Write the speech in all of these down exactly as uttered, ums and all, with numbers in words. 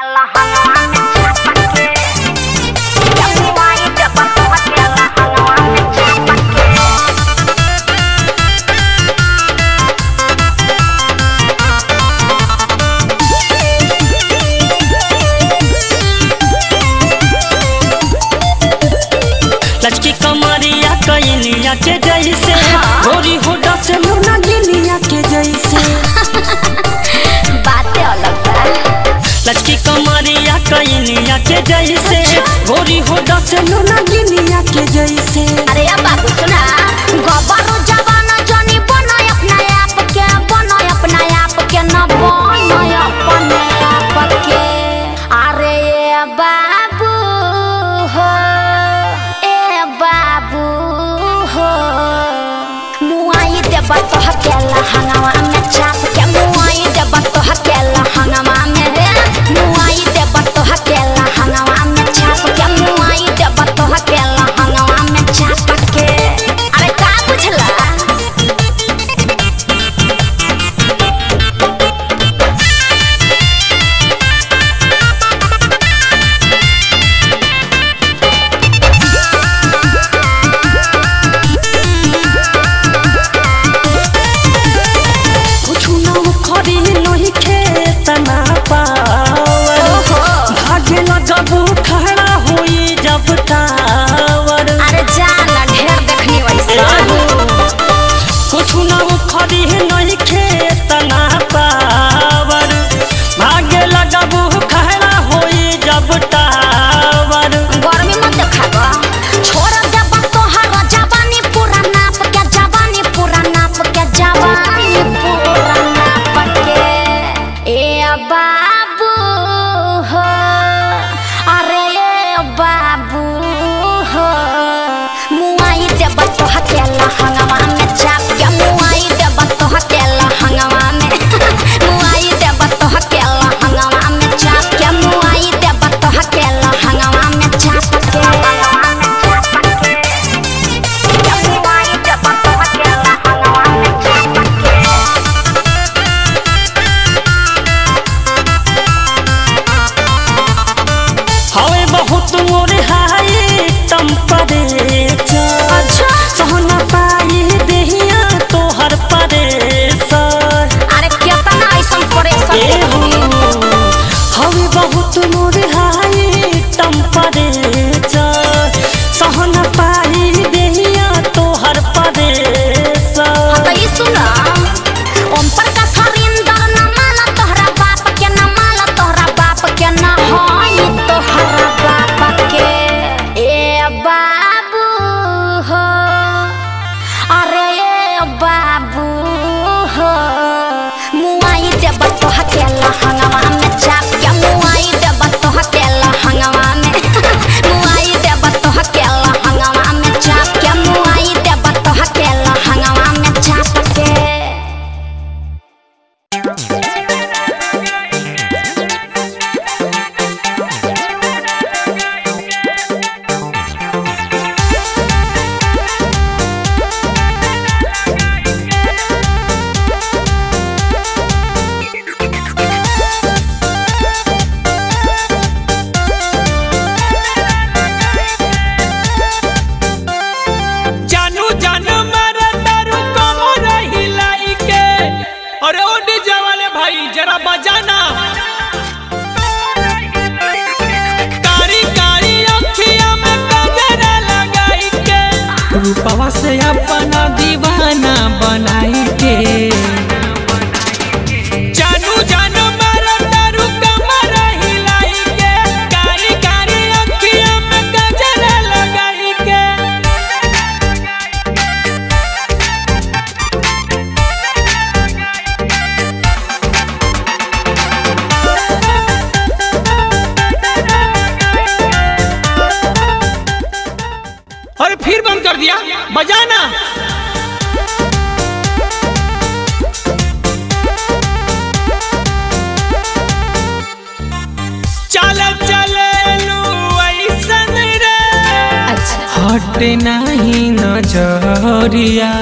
लचकी कमरिया कइनिया के जैसे गोरी होडा से मुन्ना गिनिया के जैसे बातें अलग बा। लचकी कमरिया कइनिया के जैसे गोरी होडा से मुन्ना गिनिया के जैसे। अरे अब बाबू सुना गोबरो जवाना जनी बनो अपना आप के बनो अपना आप के न बनो अपने आप के। अरे बाबू हो बाबू हो मुआई देबा तो हकेला हंगामा में चाप के मुआई देबा तो हकेला हंगामा में मुआई देबा तो हकेला हंगामा में चाप के मुआई देबा तो हकेला हंगामा में चाप के। अरे का बुझला बाबू हो। अरे बाबू हो मुआई देबा तो हकेला हंगामा में चाप के मुआई देबा तो हकेला हंगामा में मुआई देबा तो हकेला हंगामा में चाप के मुआई देबा तो हकेला हंगामा में चाप के। रूपवा से अपना दीवाना बनाई के जानू जानू मारा दारू कमरा हिलाई के कारी कारी अखिया में गजरा लगाई के। अरे फिर बंद कर दिया बजाना। चल चल ऐसन रे हट नहीं नजरिया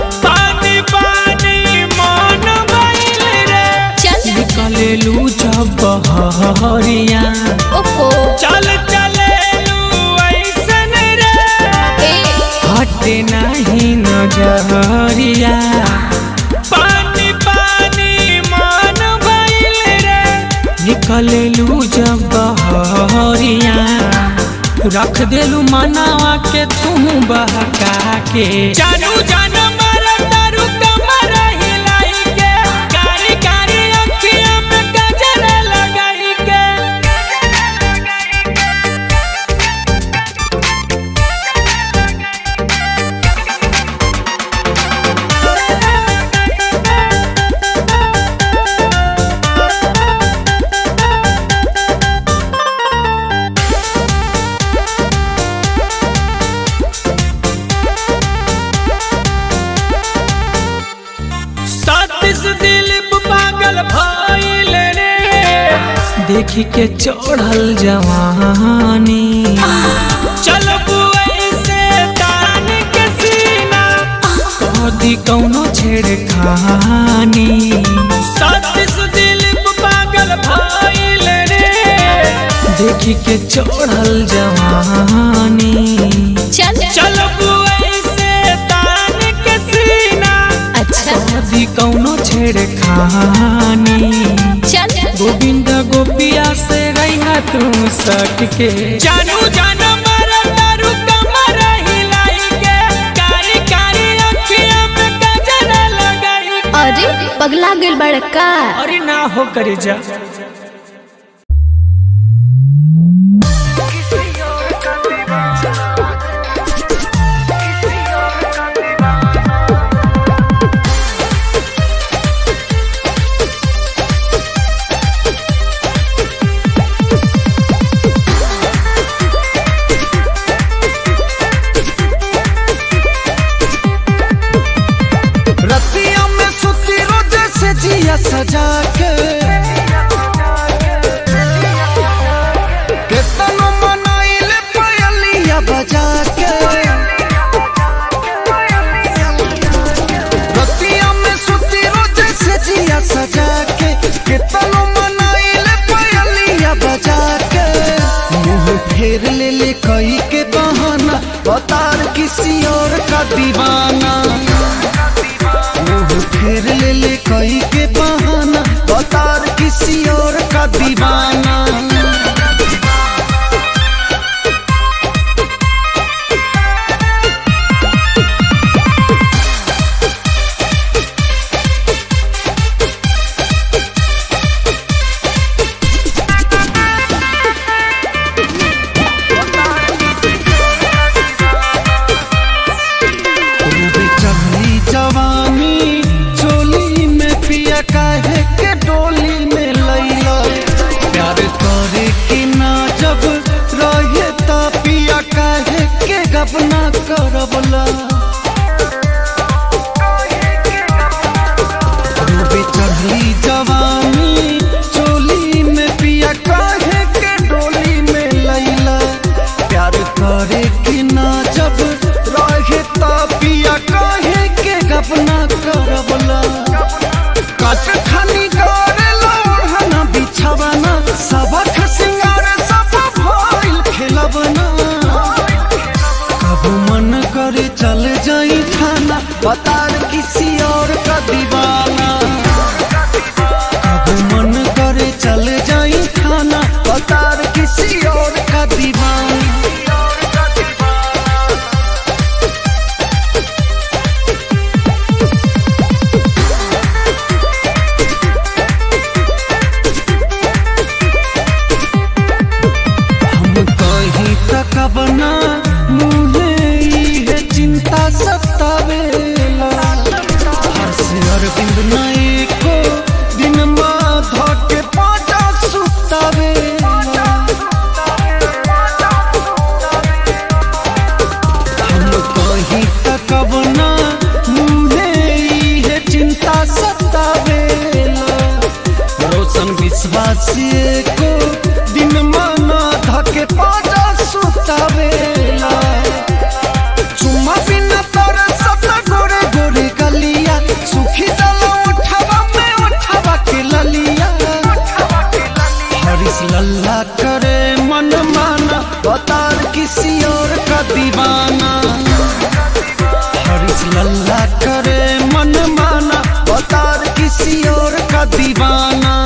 पानी पानी मन बैल रे निकल लू। बहरिया चल चले हटे नहीं नजरिया पानी पानी मन भइल रे निकले लू जब बहरिया रख देलू मनावा के तू बहका के जानू जानू देखी के चढ़ल जवानी चल से तान के सीना कदी कौनो छेड़खानी दिल पागल भइल रे देखी के चढ़ल जवानी चल चल से तान के सीना अच्छा कदी कौनो छेड़खानी गोविंद गोपिया से रहिया तू सट के जानू जानू मरदारू कमर हिलाई के कारी कारी अखिया में काजल लगाई अरे पगला गेल बड़का अरे ना हो करे जा सजा के कितनो मनाइल पयलिया बजा के रतिया में सुती रोज से जिया सजा के कितनो मनाइल पयलिया बजा के मुँह फेर ले ले कई के बहाना अतार किसी और का दीवाना फेर ले ले कहीं के बहाना बतार किसी और का दीवाना बतार किसी और का दीवाना कब मन करे चल जाई खाना बतार किसी और का दीवाना हम कहीं तक बना मुझे ये चिंता सतावे अरविंद नाई को दिन धोके पाटा सुतावे हम कहीं तक बना मुझे ये चिंता सतावे रोशन विश्वासी को दिन माना धोके पाटा सुतावे चुमा बिना तोरा सपना गोरे गोरे गलिया सुखी में उठवा के ललिया क्या करे मन माना अवतार किसी और का दीवाना। हरीश लल्ला करे मन माना अवतार किसी और का दीवाना।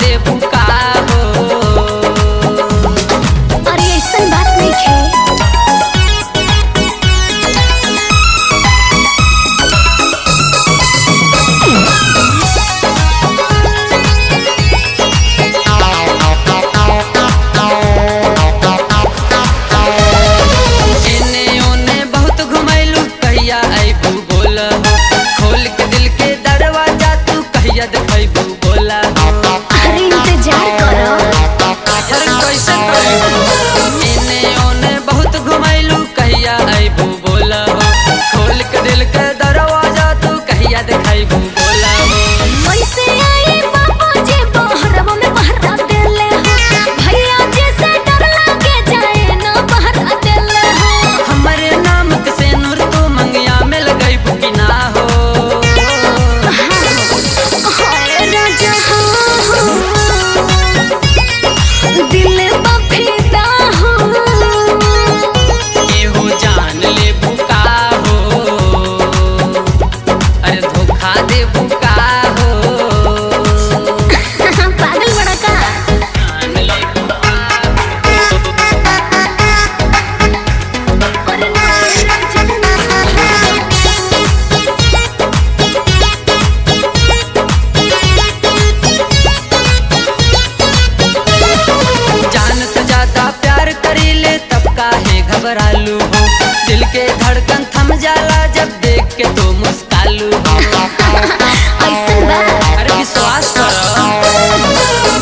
दे पुकारो। अरे ऐसा बात नहीं है। एने ओने बहुत घुमैलू कहिया आइबू बोला हो, खोल के दिल के दरवाजा तू कहिया देखैबू बोला हो। घबरालू हो, दिल के धड़कन थम जाला जब देख के तो मुस्कालू हो। अरे विश्वास करो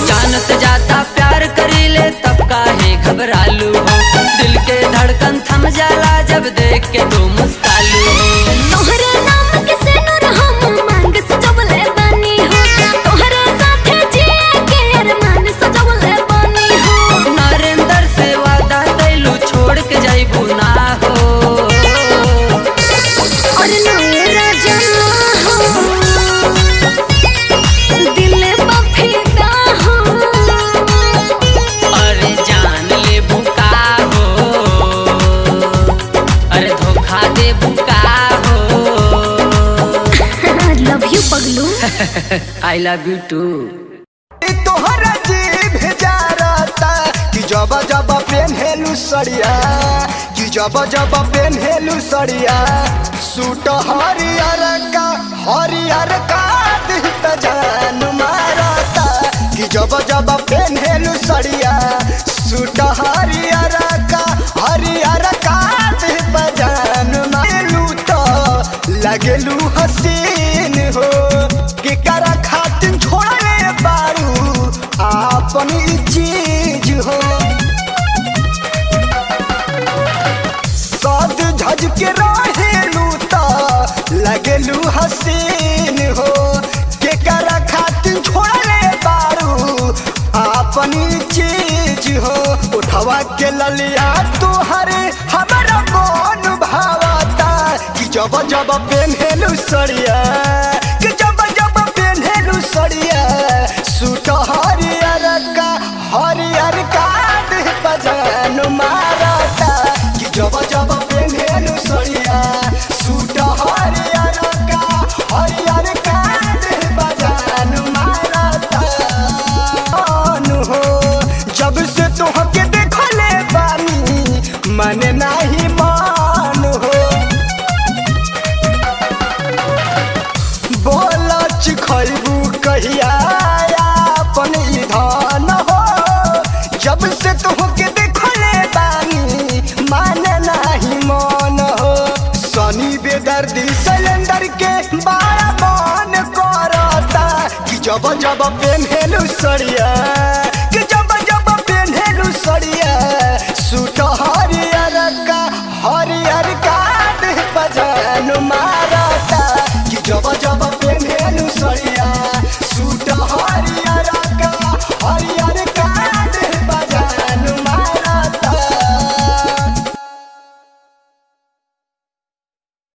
जान से ज्यादा प्यार करीले तब काहे घबरालू हो, दिल के धड़कन थम जाला जब देख के तो मुस्कालू हो। I love you too। तोहरा जीभ जारता कि जब जब पेन्हेलू सड़िया, कि जब जब पेन्हेलू सड़िया, सूट हरियर का हरियर का दिल जान मारता कि जब जब पेन्हेलू सड़िया, सूट हरियर का हरियर का दिल जान मारलू तो लगलू हसीन हो। केकरा खातिर छोड़ले बारू आपन चीज हो, साथ झज के रहेलू ता लगलू हसीन हो। केकरा खातिर छोड़ले बारू आपन चीज हो। उठवा के ललिया तुहरे हमरा मन भावता कि जब जब पेन्हेलू सड़िया, कि जब जब पेन्हेलू सड़िया, सूट हरियर का हरियर का जान मारता कि जब जब पेन्हेलू सड़िया, सूट हरियर का हरियर का जान मारता हो। जब से तोहके देखले बानी मन नाही मान हो, खैबू कहिया अपन इधान हो। जब से तोहके देखले बानी मन नाही मान हो। सनी बेदर्दी सिलेंडर के बारा मान करता कि जब जब पेन्हेलू सड़िया, कि जब जब पेन्हेलू सड़िया, सूट हरियर का हरियर का जान मारता कि जब जब पेन्हेलू सड़िया।